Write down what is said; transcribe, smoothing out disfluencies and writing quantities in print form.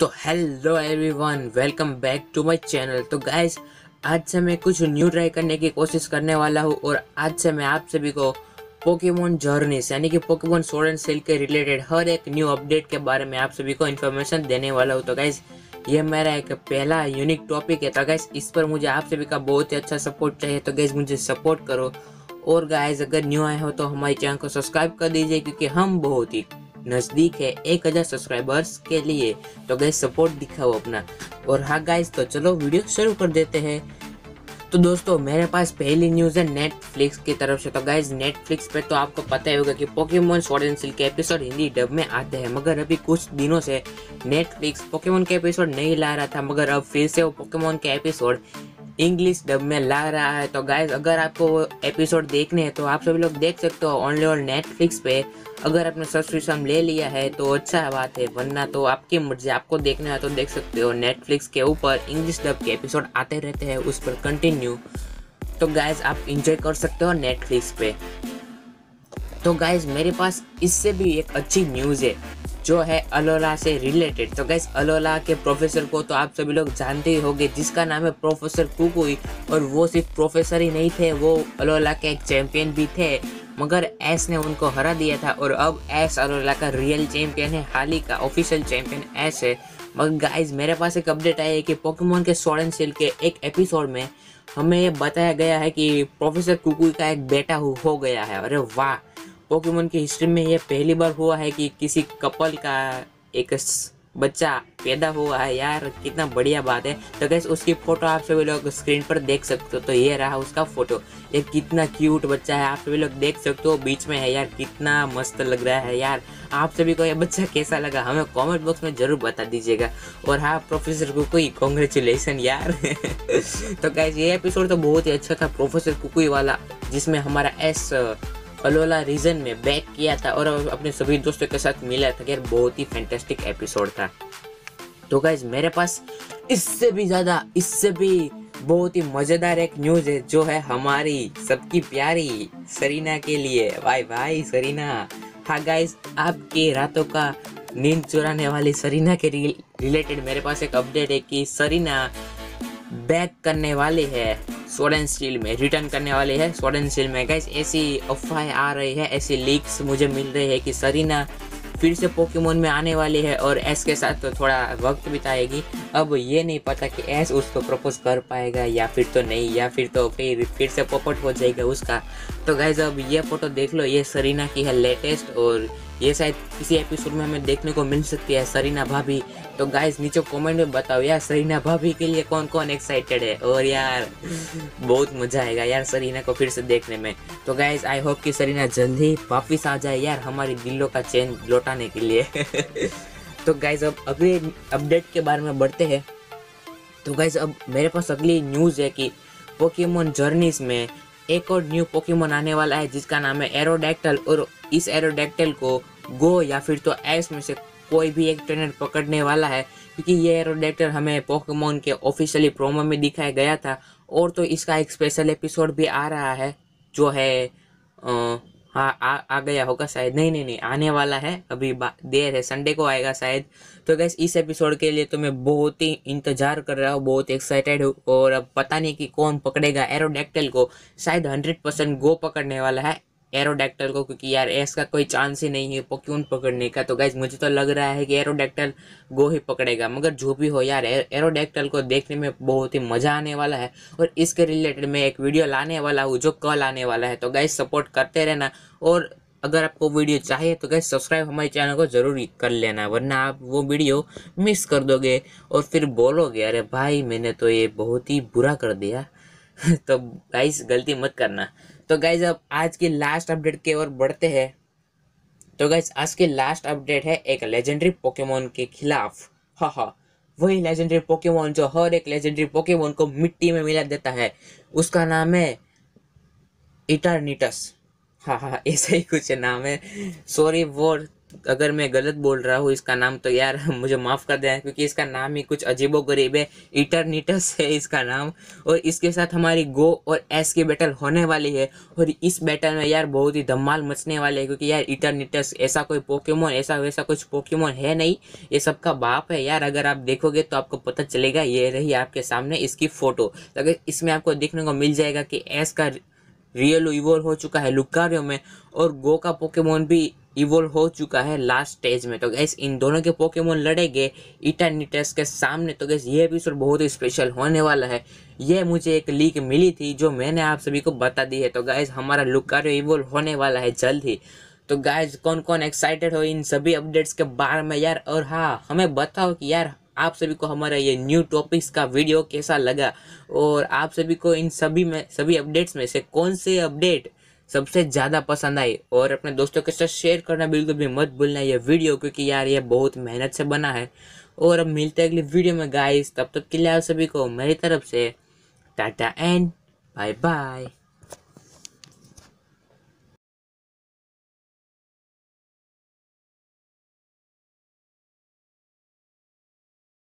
तो hello everyone, welcome back to my channel. तो guys, आज से मैं कुछ न्यू ट्राई करने की कोशिश करने वाला हूँ और आज से मैं आप सभी को पोकेमॉन जर्नीस यानी कि पोकेमॉन स्वॉर्ड एंड शील्ड के रिलेटेड हर एक न्यू अपडेट के बारे में आप सभी को इन्फॉर्मेशन देने वाला हूँ। तो गाइस, ये मेरा एक पहला यूनिक टॉपिक है। तो गाइस, इस पर मुझे आप सभी का बहुत ही अच्छा सपोर्ट चाहिए। तो गाइस, मुझे सपोर्ट करो और गाइस अगर न्यू आए हो तो हमारे चैनल को सब्सक्राइब कर दीजिए क्योंकि हम बहुत ही नज़दीक है 1000 सब्सक्राइबर्स के लिए। तो गाइस, सपोर्ट दिखाओ अपना। और हाँ गाइस, तो चलो वीडियो शुरू कर देते हैं। तो दोस्तों, मेरे पास पहली न्यूज़ है नेटफ्लिक्स की तरफ से। तो गाइस, नेटफ्लिक्स पे तो आपको पता ही होगा कि पोकेमॉन स्वॉर्ड एंड शील्ड के एपिसोड हिंदी डब में आते हैं, मगर अभी कुछ दिनों से नेटफ्लिक्स पोकेमॉन के एपिसोड नहीं ला रहा था, मगर अब फिर से वो पोकेमॉन के एपिसोड इंग्लिश डब में ला रहा है। तो गाइस, अगर आपको वो एपिसोड देखने हैं तो आप सभी लोग देख सकते हो ओनली और नेटफ्लिक्स पे। अगर आपने सब्सक्रिप्शन ले लिया है तो अच्छा बात है, वरना तो आपकी मर्जी, आपको देखना है तो देख सकते हो। नेटफ्लिक्स के ऊपर इंग्लिश डब के एपिसोड आते रहते हैं, उस पर कंटिन्यू। तो गाइस, आप इंजॉय कर सकते हो नेटफ्लिक्स पे। तो गाइस, मेरे पास इससे भी एक अच्छी न्यूज़ है जो है अलोला से रिलेटेड। तो गाइस, अलोला के प्रोफेसर को तो आप सभी लोग जानते ही होंगे, जिसका नाम है प्रोफेसर कुकुई। और वो सिर्फ प्रोफेसर ही नहीं थे, वो अलोला के एक चैम्पियन भी थे, मगर ऐश ने उनको हरा दिया था। और अब ऐश अलोला का रियल चैम्पियन है, हाल ही का ऑफिशियल चैम्पियन ऐश है। मगर गाइस, मेरे पास एक अपडेट आई है कि पोकेमॉन के स्वॉर्ड एंड शील्ड के एक एपिसोड में हमें बताया गया है कि प्रोफेसर कुकुई का एक बेटा हो गया है। अरे वाह, पोकेमॉन की हिस्ट्री में यह पहली बार हुआ है कि किसी कपल का एक बच्चा पैदा हुआ है। यार, कितना बढ़िया बात है। तो गाइस, उसकी फ़ोटो आप सभी लोग स्क्रीन पर देख सकते हो। तो ये रहा उसका फ़ोटो, ये कितना क्यूट बच्चा है, आप सभी लोग देख सकते हो, बीच में है। यार, कितना मस्त लग रहा है। यार, आप सभी को ये बच्चा कैसा लगा हमें कमेंट बॉक्स में ज़रूर बता दीजिएगा। और हाँ, प्रोफेसर कुकुई, कॉन्ग्रेचुलेसन यार। तो गाइस, ये एपिसोड तो बहुत ही अच्छा था, प्रोफेसर कुकुई वाला, जिसमें हमारा एस अलोला रीजन में बैक किया था और अपने सभी दोस्तों के साथ मिला था। यार, बहुत ही फैंटेस्टिक एपिसोड था। तो गाइस, मेरे पास इससे भी ज़्यादा, इससे भी बहुत ही मज़ेदार एक न्यूज़ है जो है हमारी सबकी प्यारी सरीना के लिए। भाई भाई सरीना, हाँ गाइस, आपकी रातों का नींद चुराने वाली सरीना के रिलेटेड मेरे पास एक अपडेट है कि सरीना बैक करने वाली है स्वॉर्ड एंड शील्ड में, रिटर्न करने वाले है स्वॉर्ड एंड शील्ड में। गाइस, ऐसी अफवाहें आ रही है, ऐसी लीक्स मुझे मिल रही है कि सरीना फिर से पोकेमॉन में आने वाली है और एस के साथ तो थोड़ा वक्त बिताएगी। अब ये नहीं पता कि एस उसको प्रपोज कर पाएगा या फिर तो नहीं, या फिर से पोपट हो जाएगा उसका। तो गाइस, अब ये फ़ोटो देख लो, ये सरीना की है लेटेस्ट, और ये शायद किसी एपिसोड में हमें देखने को मिल सकती है सरीना भाभी। तो गाइस, नीचे कमेंट में बताओ यार, सरीना भाभी के लिए कौन कौन एक्साइटेड है। और यार, बहुत मज़ा आएगा यार सरीना को फिर से देखने में। तो गाइस, आई होप कि सरीना जल्दी वापस आ जाए यार हमारे दिलों का चैन लौटाने के लिए। तो गाइस, अब अगले अपडेट के बारे में बढ़ते हैं। तो गाइस, अब मेरे पास अगली न्यूज़ है कि पोकेमॉन जर्नीज़ में एक और न्यू पोकेमॉन आने वाला है जिसका नाम है एरोडैक्टल। और इस एरोडैक्टल को गो या फिर तो एस में से कोई भी एक ट्रेनर पकड़ने वाला है, क्योंकि ये एरोडैक्टल हमें पोकेमॉन के ऑफिशियली प्रोमो में दिखाया गया था। और तो इसका एक स्पेशल एपिसोड भी आ रहा है जो है आ गया होगा शायद, नहीं, आने वाला है, अभी देर है, संडे को आएगा शायद। तो गाइस, इस एपिसोड के लिए तो मैं बहुत ही इंतज़ार कर रहा हूँ, बहुत एक्साइटेड हूँ। और अब पता नहीं कि कौन पकड़ेगा एरोडैक्टल को, शायद 100% गो पकड़ने वाला है एरोडैक्टल को, क्योंकि यार एस का कोई चांस ही नहीं है पोकेमॉन पकड़ने का। तो गाइस, मुझे तो लग रहा है कि एरोडैक्टल गो ही पकड़ेगा, मगर जो भी हो यार, एरोडैक्टल को देखने में बहुत ही मज़ा आने वाला है। और इसके रिलेटेड मैं एक वीडियो लाने वाला हूँ जो कल आने वाला है। तो गाइस, सपोर्ट करते रहना। और अगर आपको वीडियो चाहिए तो गाइस, सब्सक्राइब हमारे चैनल को ज़रूर कर लेना, वरना आप वो वीडियो मिस कर दोगे और फिर बोलोगे अरे भाई मैंने तो ये बहुत ही बुरा कर दिया। तो गाइस, गलती मत करना। तो गाइस, अब आज की लास्ट अपडेट की ओर बढ़ते हैं। तो गाइस, आज की लास्ट अपडेट है एक लेजेंडरी पोकेमॉन के खिलाफ। हाँ, वही लेजेंडरी पोकेमॉन जो हर एक लेजेंडरी पोकेमॉन को मिट्टी में मिला देता है, उसका नाम है इटरनिटस। हाँ, ऐसा ही कुछ नाम है, सॉरी वो अगर मैं गलत बोल रहा हूँ इसका नाम तो यार मुझे माफ़ कर देना, क्योंकि इसका नाम ही कुछ अजीबोगरीब है। इटरनीटस है इसका नाम। और इसके साथ हमारी गो और एस की बैटल होने वाली है, और इस बैटल में यार बहुत ही धमाल मचने वाले है, क्योंकि यार इटरनीटस ऐसा कोई पोकेमोन ऐसा वैसा कुछ पोकेमोन है नहीं, ये सबका बाप है यार। अगर आप देखोगे तो आपको पता चलेगा। ये रही आपके सामने इसकी फ़ोटो। अगर इसमें आपको देखने को मिल जाएगा कि एस का रियल इवोल्व हो चुका है लुकारियो में, और गो का पोकेमोन भी इवोल्व हो चुका है लास्ट स्टेज में। तो गैस इन दोनों के पोकेमोन लड़ेंगे इटरनीटस के सामने। तो गैस ये एपिसोड बहुत ही स्पेशल होने वाला है। ये मुझे एक लीक मिली थी जो मैंने आप सभी को बता दी है। तो गैस हमारा लुकारियो इवोल्व होने वाला है जल्द ही। तो गैस कौन कौन एक्साइटेड हो इन सभी अपडेट्स के बारे में यार? और हाँ, हमें बताओ कि यार आप सभी को हमारा ये न्यू टॉपिक्स का वीडियो कैसा लगा, और आप सभी को इन सभी अपडेट्स में से कौन से अपडेट सबसे ज़्यादा पसंद आई। और अपने दोस्तों के साथ शेयर करना बिल्कुल भी मत भूलना ये वीडियो, क्योंकि यार ये बहुत मेहनत से बना है। और अब मिलते हैं अगली वीडियो में गाइस। तब तक के लिए आप सभी को मेरी तरफ से टाटा एंड बाय बाय।